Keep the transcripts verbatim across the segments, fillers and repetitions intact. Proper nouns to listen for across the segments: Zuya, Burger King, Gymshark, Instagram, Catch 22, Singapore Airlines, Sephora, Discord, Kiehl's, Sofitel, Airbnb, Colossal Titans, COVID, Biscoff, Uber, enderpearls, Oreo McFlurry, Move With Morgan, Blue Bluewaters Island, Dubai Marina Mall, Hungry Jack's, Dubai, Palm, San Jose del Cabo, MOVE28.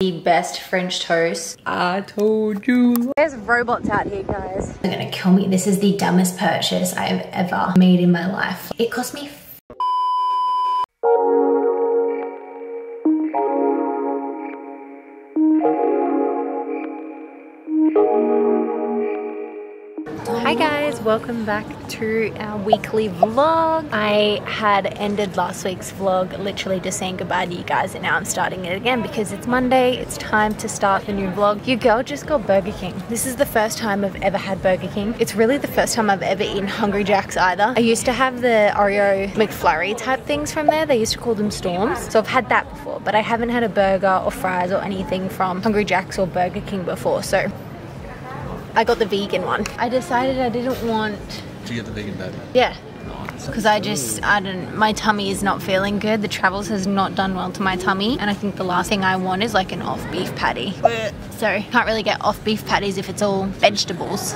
the best French toast. I told you. There's robots out here, guys. They're gonna kill me. This is the dumbest purchase I've ever made in my life. It cost me Hi guys, welcome back to our weekly vlog. I had ended last week's vlog literally just saying goodbye to you guys, and now I'm starting it again because it's Monday. It's time to start the new vlog. Your girl just got Burger King. This is the first time I've ever had Burger King. It's really the first time I've ever eaten Hungry Jack's either. I used to have the Oreo McFlurry type things from there. They used to call them Storms. So I've had that before, but I haven't had a burger or fries or anything from Hungry Jack's or Burger King before, so I got the vegan one. I decided I didn't want... Did you get the vegan burger? Yeah. Because I just, I don't, my tummy is not feeling good. The travels has not done well to my tummy. And I think the last thing I want is like an off beef patty. So, can't really get off beef patties if it's all vegetables.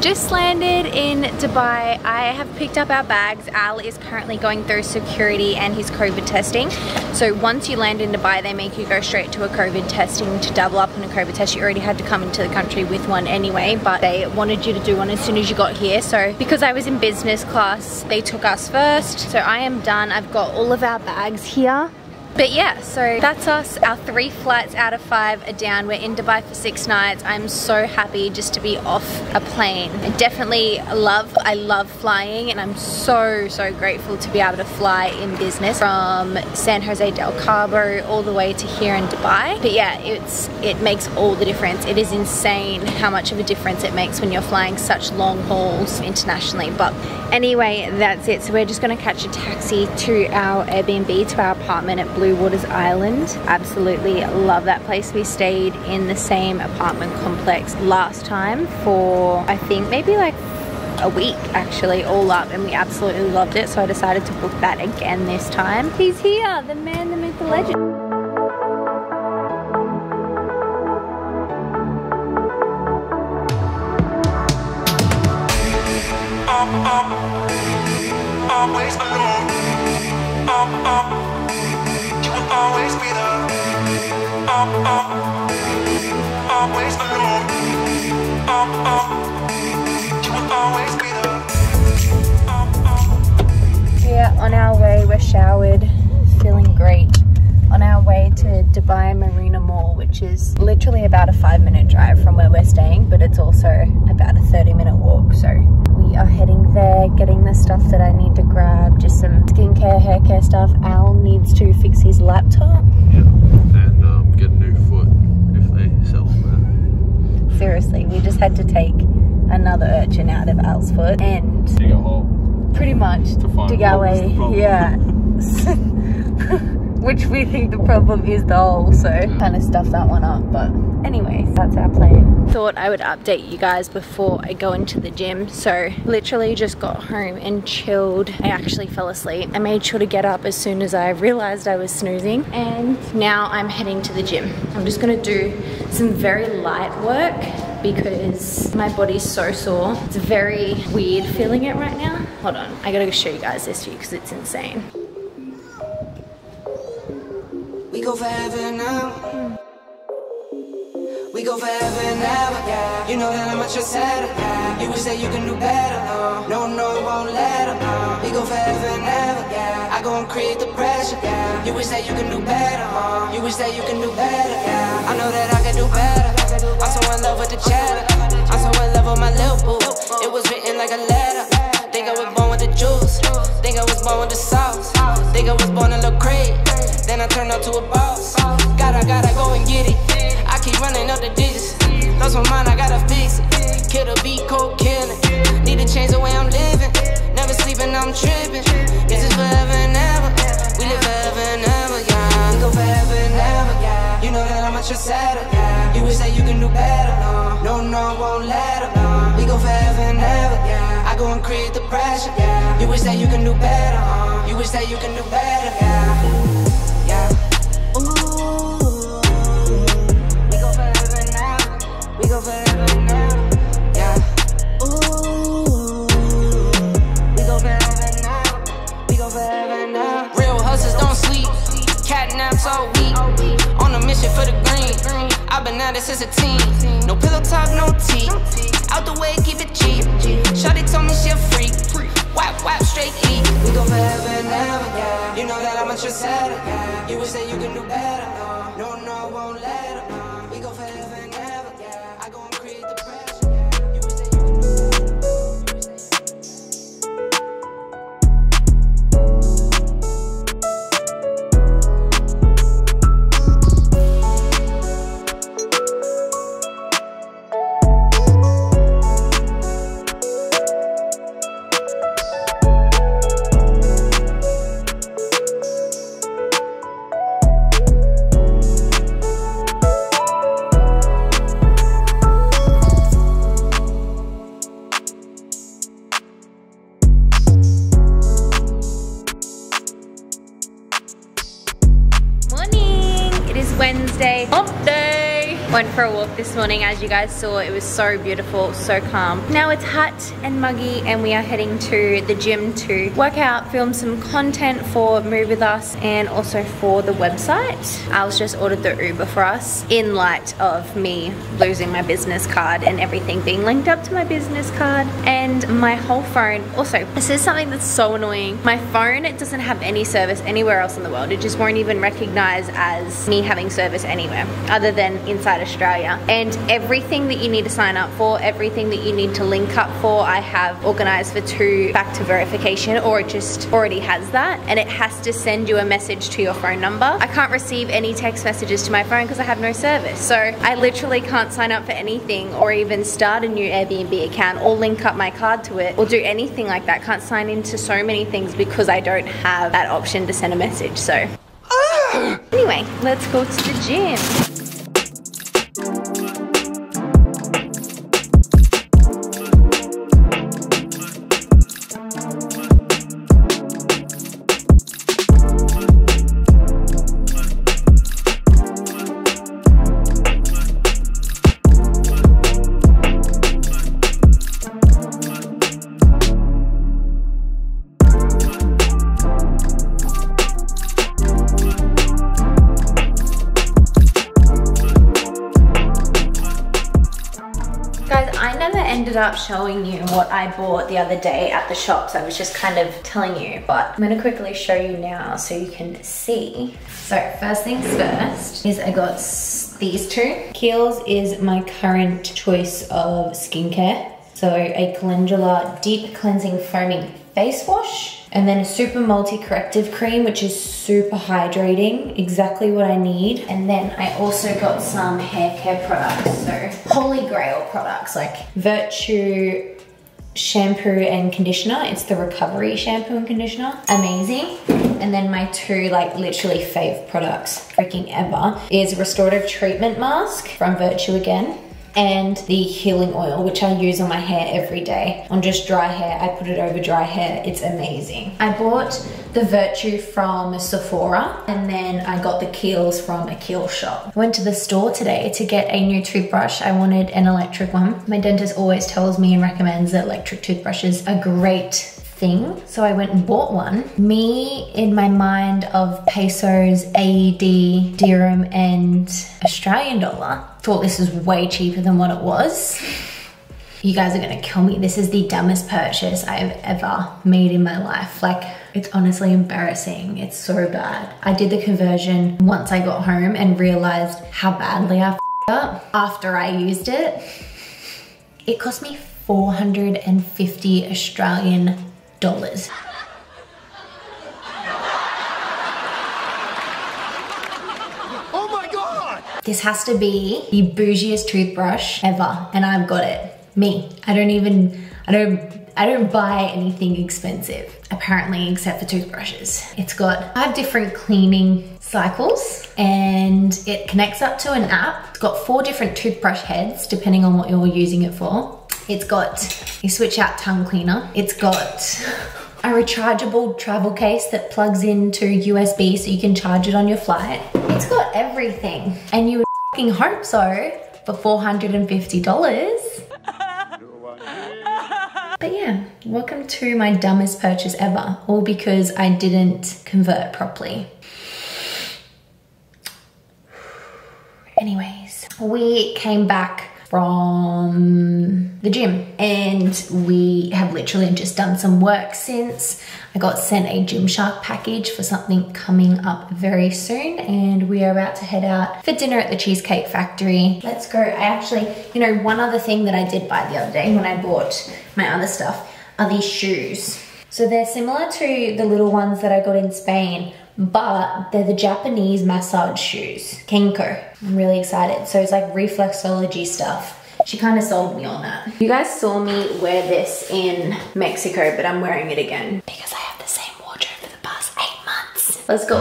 Just landed in Dubai. I have picked up our bags. Al is currently going through security and his COVID testing. So once you land in Dubai, they make you go straight to a COVID testing to double up on a COVID test. You already had to come into the country with one anyway, but they wanted you to do one as soon as you got here. So because I was in business class, they took us first. So I am done. I've got all of our bags here. But yeah, so that's us. Our three flights out of five are down. We're in Dubai for six nights. I'm so happy just to be off a plane. I definitely love, I love flying, and I'm so, so grateful to be able to fly in business from San Jose del Cabo all the way to here in Dubai. But yeah, it's it makes all the difference. It is insane how much of a difference it makes when you're flying such long hauls internationally. But anyway, that's it. So we're just gonna catch a taxi to our Airbnb, to our apartment at Blue Bluewaters Island. Absolutely love that place. We stayed in the same apartment complex last time for I think maybe like a week actually, all up, and we absolutely loved it, so I decided to book that again this time. He's here, the man, the myth, the legend. On our way, we're showered, feeling great. On our way to Dubai Marina Mall, which is literally about a five minute drive from where we're staying, but it's also about a thirty minute walk. So we are heading there, getting the stuff that I need to grab, just some skincare, hair care stuff. Al needs to fix his laptop. Yep, and um, get a new foot if they sell them out. Seriously, we just had to take another urchin out of Al's foot and dig a hole. Pretty much dig our way, yeah. Which we think the problem is the hole, so kind of stuff that one up. But anyways, that's our plan. Thought I would update you guys before I go into the gym. So literally just got home and chilled. I actually fell asleep. I made sure to get up as soon as I realized I was snoozing, and now I'm heading to the gym. I'm just gonna do some very light work because my body's so sore. It's very weird feeling it right now. Hold on, I gotta show you guys this too because it's insane. We go forever now. Mm. We go forever now, yeah. You know that I'm much sadder. Yeah. You would say you can do better. Uh. No, no, won't let them. Uh. We go forever now, yeah. I go and create the pressure. Yeah. You would say you can do better. Uh. You would say you can do better. Yeah. I know that I can do better. I'm so in love with the cheddar. I'm so in love with my little boo. It was written like a letter. Think I was born with the juice. Think I was born with the sauce. Think I was born in Lil' Craig. Then I turned out to a boss. Gotta, gotta go and get it. I keep running up the digits. Lost my mind, I gotta fix it. Get a beat, coke killing. Need to change the way I'm living. Never sleeping, I'm tripping. This is forever and ever. We live forever and ever, yeah. We go forever and ever, yeah. You know that I'm a trendsetter, yeah. You wish that you can do better, no. No, no, I won't let her, no. We go forever and ever, yeah. I go and create the pressure, yeah. You wish that you can do better, uh. You wish that you can do better, yeah. Yeah. Ooh. We go forever and ever. We go forever and ever. Naps all week, on a mission for the green. I've been at it since a teen. No pillow talk, no tea. Out the way, keep it cheap. Shawty told me she a freak. Wap, wap, straight E. We go forever and ever, yeah. You know that I'm a trendsetter, yeah. You wish that you can do better, no. No, no, I won't let her. We go forever and ever, yeah. I go and create the pressure, yeah. You wish that you can do better. Wednesday, hump day. Went for a walk this morning, as you guys saw. It was so beautiful, so calm. Now it's hot and muggy and we are heading to the gym to work out, film some content for Move With Us and also for the website. Al's just ordered the Uber for us in light of me losing my business card and everything being linked up to my business card and my whole phone. Also, this is something that's so annoying. My phone, it doesn't have any service anywhere else in the world. It just won't even recognize as me having service anywhere other than inside Australia. And everything that you need to sign up for, everything that you need to link up for, I have organized for two factor verification, or it just already has that, and it has to send you a message to your phone number. I can't receive any text messages to my phone because I have no service, so I literally can't sign up for anything or even start a new Airbnb account or link up my card to it or do anything like that. Can't sign into so many things because I don't have that option to send a message. So anyway, let's go to the gym. Up showing you what I bought the other day at the shops. I was just kind of telling you, but I'm gonna quickly show you now so you can see. So first things first is I got these two. Kiehl's is my current choice of skincare. So a Calendula deep cleansing foaming face wash, and then a super multi corrective cream, which is super hydrating, exactly what I need. And then I also got some hair care products, so holy grail products like Virtue shampoo and conditioner. It's the recovery shampoo and conditioner, amazing. And then my two like literally fave products freaking ever is restorative treatment mask from Virtue again, and the healing oil, which I use on my hair every day. On just dry hair, I put it over dry hair. It's amazing. I bought the Virtue from Sephora, and then I got the Kiehl's from a Kiehl's shop. I went to the store today to get a new toothbrush. I wanted an electric one. My dentist always tells me and recommends that electric toothbrushes are great thing, so I went and bought one. Me in my mind of pesos, A E D, dirham and Australian dollar, thought this was way cheaper than what it was. You guys are gonna kill me. This is the dumbest purchase I have ever made in my life. Like, it's honestly embarrassing. It's so bad. I did the conversion once I got home and realized how badly I f***ed up. After I used it, it cost me four hundred and fifty Australian dollars dollars. Oh my god! This has to be the bougiest toothbrush ever, and I've got it. me. I don't even, I don't, I don't buy anything expensive, apparently, except for toothbrushes. It's got five different cleaning cycles and it connects up to an app. It's got four different toothbrush heads, depending on what you're using it for. It's got a switch out tongue cleaner. It's got a rechargeable travel case that plugs into U S B so you can charge it on your flight. It's got everything. And you would fucking hope so for four hundred fifty dollars. But yeah, welcome to my dumbest purchase ever, all because I didn't convert properly. Anyways, we came back from the gym and we have literally just done some work since. I got sent a Gymshark package for something coming up very soon and we are about to head out for dinner at the Cheesecake Factory. Let's go. I actually, you know, one other thing that I did buy the other day when I bought my other stuff are these shoes. So they're similar to the little ones that I got in Spain, but they're the Japanese massage shoes, Kenko. I'm really excited. So it's like reflexology stuff. She kind of sold me on that. You guys saw me wear this in Mexico, but I'm wearing it again because I have the same wardrobe for the past eight months. Let's go.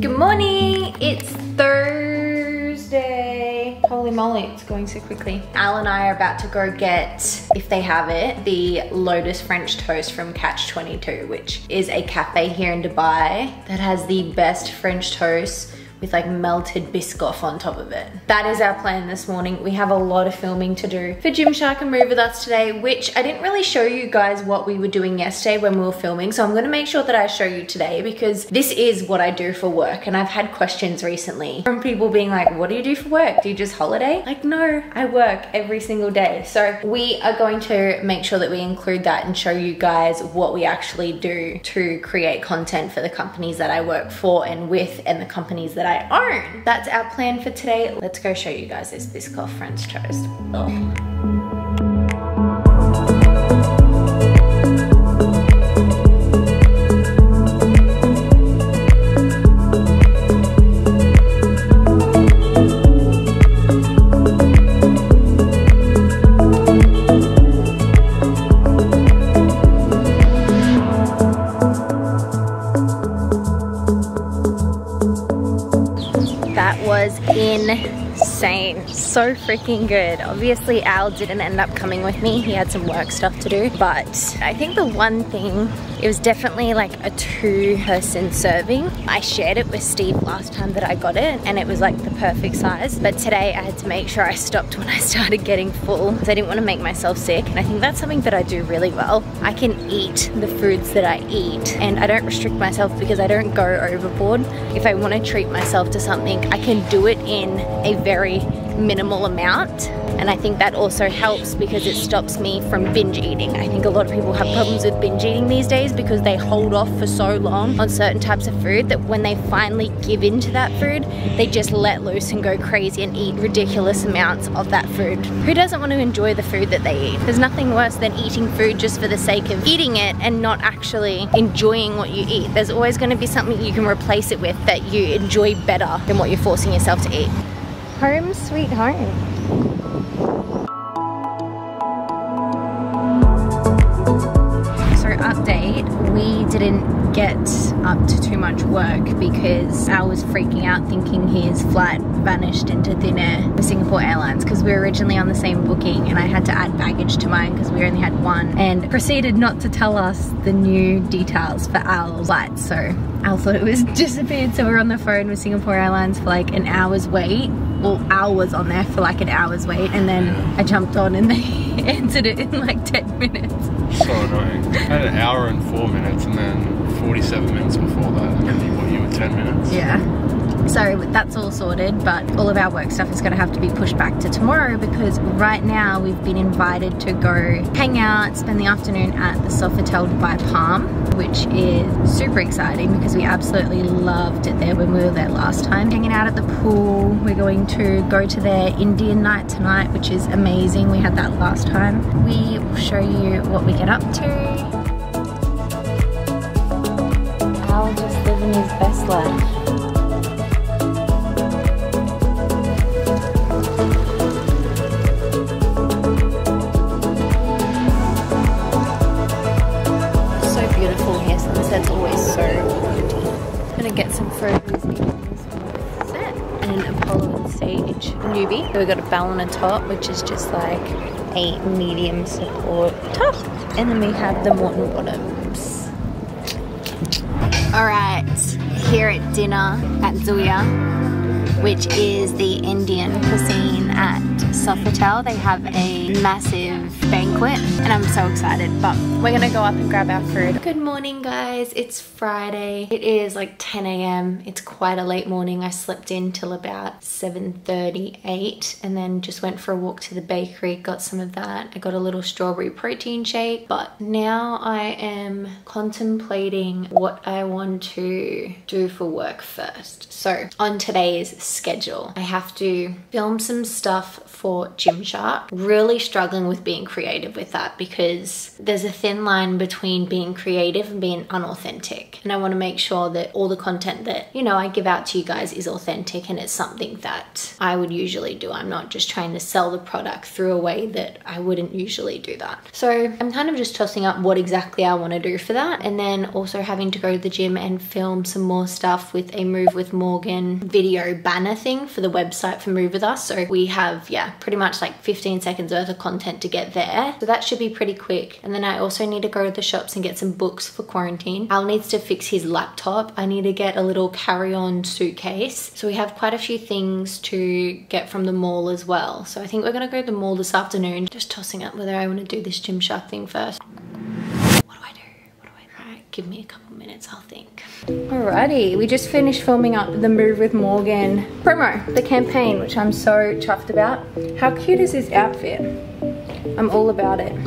Good morning, it's Thursday. Holy moly, it's going so quickly. Al and I are about to go get, if they have it, the Lotus French Toast from Catch twenty-two, which is a cafe here in Dubai that has the best French toast with like melted Biscoff on top of it. That is our plan this morning. We have a lot of filming to do for Gymshark and Move With Us today, which I didn't really show you guys what we were doing yesterday when we were filming, so I'm gonna make sure that I show you today because this is what I do for work, and I've had questions recently from people being like, what do you do for work? Do you just holiday? Like, no, I work every single day. So we are going to make sure that we include that and show you guys what we actually do to create content for the companies that I work for and with and the companies that I I own. That's our plan for today. Let's go show you guys this Biscoff French toast. Oh. Insane. So freaking good. Obviously Al didn't end up coming with me. He had some work stuff to do, but I think the one thing, it was definitely like a two person serving. I shared it with Steve last time that I got it and it was like the perfect size, but today I had to make sure I stopped when I started getting full because I didn't want to make myself sick. And I think that's something that I do really well. I can eat the foods that I eat and I don't restrict myself because I don't go overboard. If I want to treat myself to something, I can do it in a very minimal amount, and I think that also helps because it stops me from binge eating. I think a lot of people have problems with binge eating these days because they hold off for so long on certain types of food that when they finally give in to that food, they just let loose and go crazy and eat ridiculous amounts of that food. Who doesn't want to enjoy the food that they eat? There's nothing worse than eating food just for the sake of eating it and not actually enjoying what you eat. There's always going to be something you can replace it with that you enjoy better than what you're forcing yourself to eat. Home sweet home. Update, we didn't get up to too much work because Al was freaking out thinking his flight vanished into thin air for Singapore Airlines because we were originally on the same booking and I had to add baggage to mine because we only had one, and proceeded not to tell us the new details for Al's flight. So Al thought it was disappeared, so we were on the phone with Singapore Airlines for like an hour's wait. Well, Al was on there for like an hour's wait and then I jumped on and they answered it in like ten minutes. So annoying. I had an hour and four minutes and then forty-seven minutes before that, and you, what, you were ten minutes? Yeah. So that's all sorted, but all of our work stuff is going to have to be pushed back to tomorrow because right now we've been invited to go hang out, spend the afternoon at the Sofitel Dubai Palm, which is super exciting because we absolutely loved it there when we were there last time. Hanging out at the pool, we're going to go to their Indian night tonight, which is amazing. We had that last time. We will show you what we get up to. Al just living his best life. newbie. So we got a balana top, which is just like a medium support top. And then we have the Morton bottoms. All right, here at dinner at Zuya, which is the Indian cuisine at Sofitel, they have a massive banquet and I'm so excited, but we're gonna go up and grab our food. Good morning guys, it's Friday. It is like ten A M It's quite a late morning. I slept in till about seven thirty, eight and then just went for a walk to the bakery, got some of that. I got a little strawberry protein shake, but now I am contemplating what I want to do for work first. So on today's schedule, I have to film some stuff for Gymshark. Really struggling with being creative with that because there's a thin line between being creative and being unauthentic, and I want to make sure that all the content that, you know, I give out to you guys is authentic and it's something that I would usually do. I'm not just trying to sell the product through a way that I wouldn't usually do that. So I'm kind of just tossing up what exactly I want to do for that, and then also having to go to the gym and film some more stuff with a Move With Morgan video banner thing for the website for Move With Us. So we have, yeah, pretty much like fifteen seconds worth of content to get there, so that should be pretty quick. And then I also need to go to the shops and get some books for quarantine. Al needs to fix his laptop. I need to get a little carry-on suitcase, so we have quite a few things to get from the mall as well. So I think we're gonna go to the mall this afternoon. Just tossing up whether I want to do this Gymshark thing first. Give me a couple minutes, I'll think. Alrighty, we just finished filming up the Move With Morgan promo, the campaign, which I'm so chuffed about. How cute is this outfit? I'm all about it.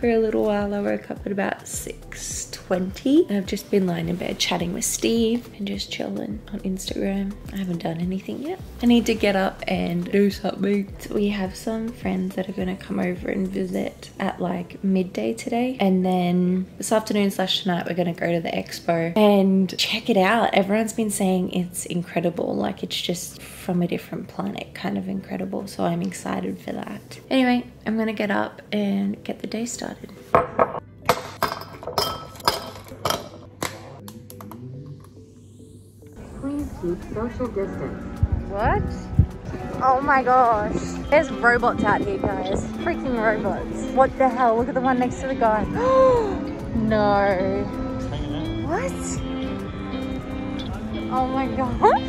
For a little while, I woke up at about six twenty. I've just been lying in bed chatting with Steve and just chilling on Instagram. I haven't done anything yet. I need to get up and do something. We have some friends that are gonna come over and visit at like midday today, and then this afternoon slash tonight we're gonna go to the expo and check it out. Everyone's been saying it's incredible, like it's just from a different planet kind of incredible, so I'm excited for that. Anyway, I'm gonna get up and get the day started. Please keep social distance. What? Oh my gosh. There's robots out here, guys. Freaking robots. What the hell? Look at the one next to the guy. No. What? Oh my god.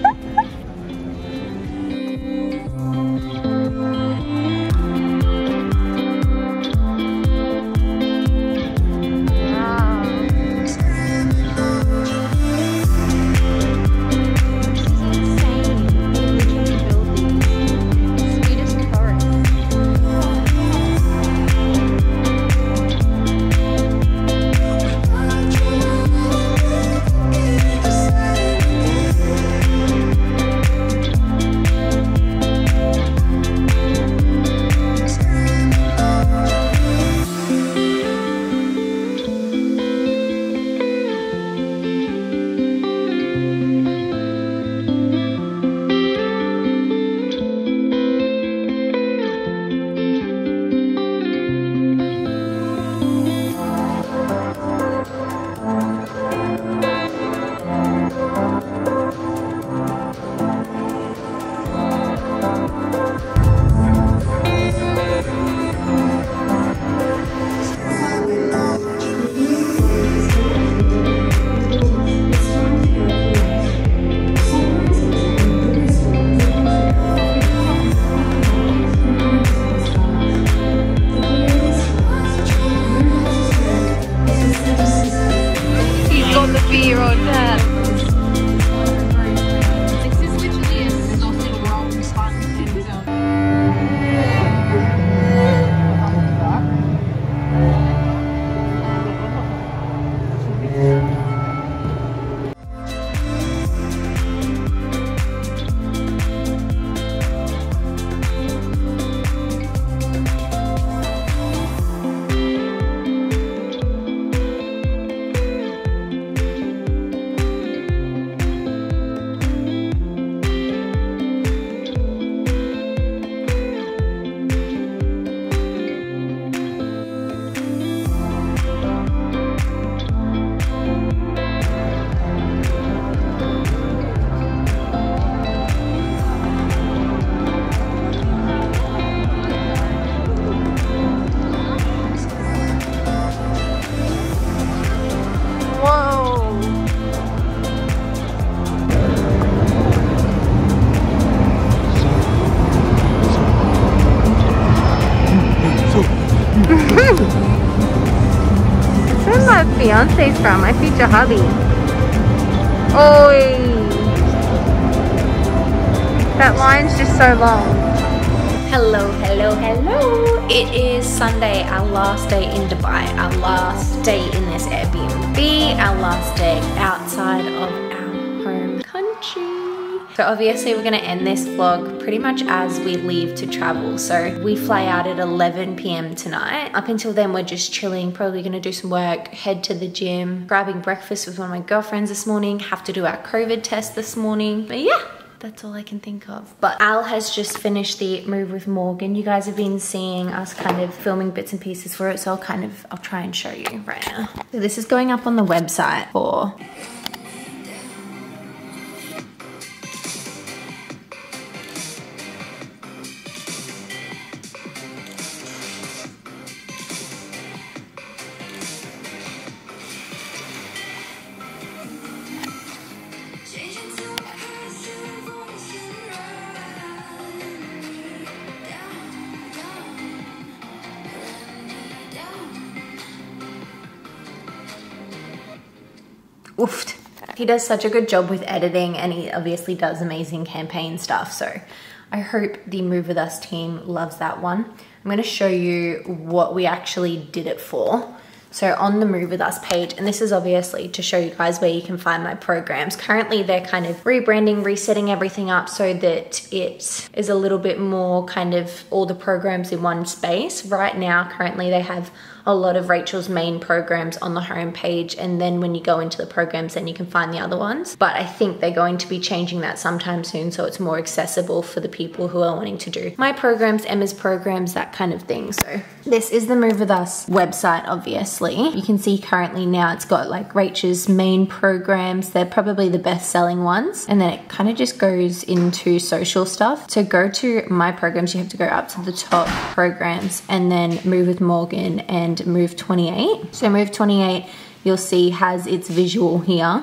fiance's from, my future hubby. Oi! That line's just so long. Hello, hello, hello. It is Sunday, our last day in Dubai, our last day in this Airbnb, our last day outside of our home country. So obviously we're going to end this vlog pretty much as we leave to travel. So we fly out at eleven p m tonight. Up until then we're just chilling, probably going to do some work, head to the gym, grabbing breakfast with one of my girlfriends this morning, have to do our COVID test this morning. But yeah, that's all I can think of. But Al has just finished the Move With Morgan. You guys have been seeing us kind of filming bits and pieces for it. So I'll kind of, I'll try and show you right now. So this is going up on the website for... Oofed. He does such a good job with editing and he obviously does amazing campaign stuff, so I hope the Move With Us team loves that one. I'm going to show you what we actually did it for. So on the Move With Us page, and this is obviously to show you guys where you can find my programs. Currently they're kind of rebranding, resetting everything up so that it is a little bit more kind of all the programs in one space. Right now, currently they have a lot of Rachel's main programs on the home page, and then when you go into the programs then you can find the other ones, but I think they're going to be changing that sometime soon so it's more accessible for the people who are wanting to do my programs, Emma's programs, that kind of thing. So this is the Move With Us website. Obviously you can see currently now it's got like Rachel's main programs, they're probably the best selling ones, and then it kind of just goes into social stuff. So go to my programs, you have to go up to the top programs and then Move With Morgan and Move twenty-eight. So Move twenty-eight, you'll see, has its visual here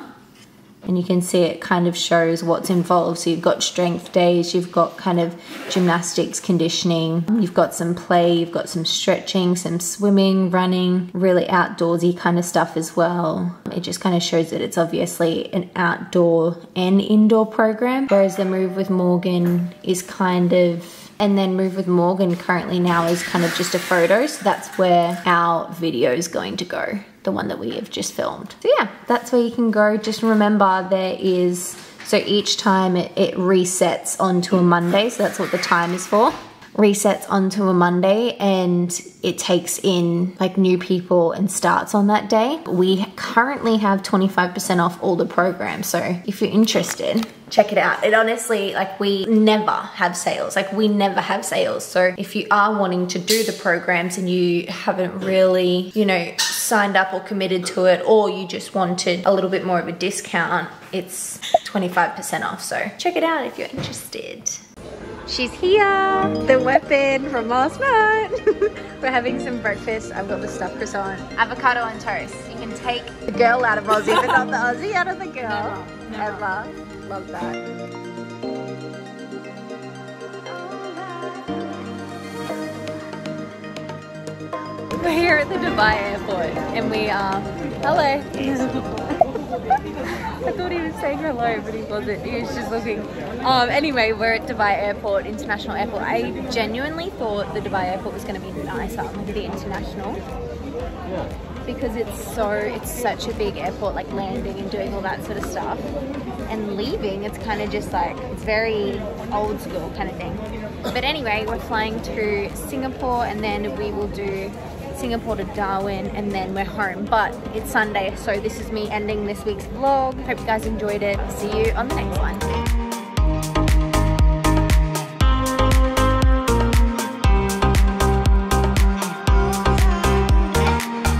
and you can see it kind of shows what's involved. So you've got strength days, you've got kind of gymnastics, conditioning, you've got some play, you've got some stretching, some swimming, running, really outdoorsy kind of stuff as well. It just kind of shows that it's obviously an outdoor and indoor program, whereas the Move With Morgan is kind of... And then Move With Morgan currently now is kind of just a photo. So that's where our video is going to go, the one that we have just filmed. So yeah, that's where you can go. Just remember there is, so each time it, it resets onto a Monday. So that's what the time is for. Resets onto a Monday and it takes in like new people and starts on that day. We currently have twenty-five percent off all the programs. So if you're interested, check it out. It honestly, like we never have sales. Like we never have sales. So if you are wanting to do the programs and you haven't really, you know, signed up or committed to it, or you just wanted a little bit more of a discount, it's twenty-five percent off. So check it out if you're interested. She's here, the weapon from last night. We're having some breakfast. I've got the stuffed croissant, avocado and toast. You can take the girl out of Aussie, but not the Aussie out of the girl. Never, never. Ever. Love that. We're here at the Dubai airport and we are, hello. I thought he was saying hello, but he wasn't. He was just looking. Um, anyway, we're at Dubai Airport, International Airport. I genuinely thought the Dubai Airport was going to be nicer, like the international. Because it's so, it's such a big airport, like landing and doing all that sort of stuff. And leaving, it's kind of just like, it's very old school kind of thing. But anyway, we're flying to Singapore and then we will do Singapore to Darwin and then we're home, but it's Sunday, so this is me ending this week's vlog. Hope you guys enjoyed it. See you on the next one.